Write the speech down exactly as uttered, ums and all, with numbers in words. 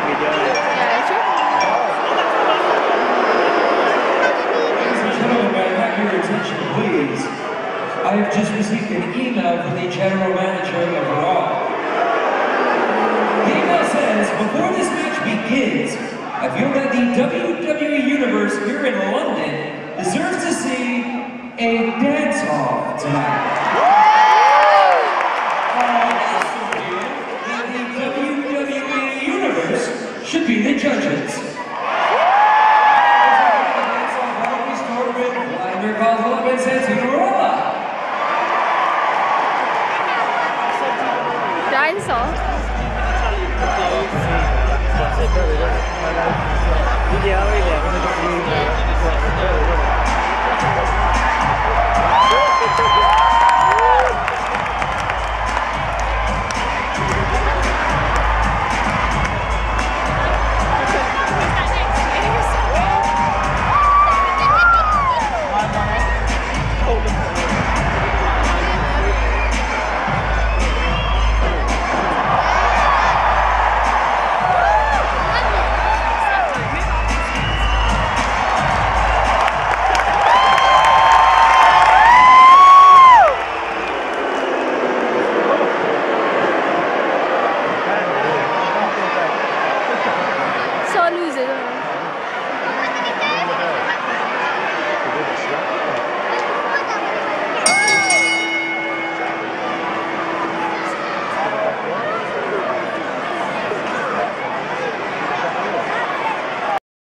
like we done. Yeah, sure. Ladies and gentlemen, may I have your attention, please? I have just received an email from the general manager of Raw. The email says, before this match begins, a viewer at the W W E Universe here in London deserves to see a dance-off tonight. Should be the judges. We start with Vladimir Kozlov and Santinola. Dinosaur. Yeah.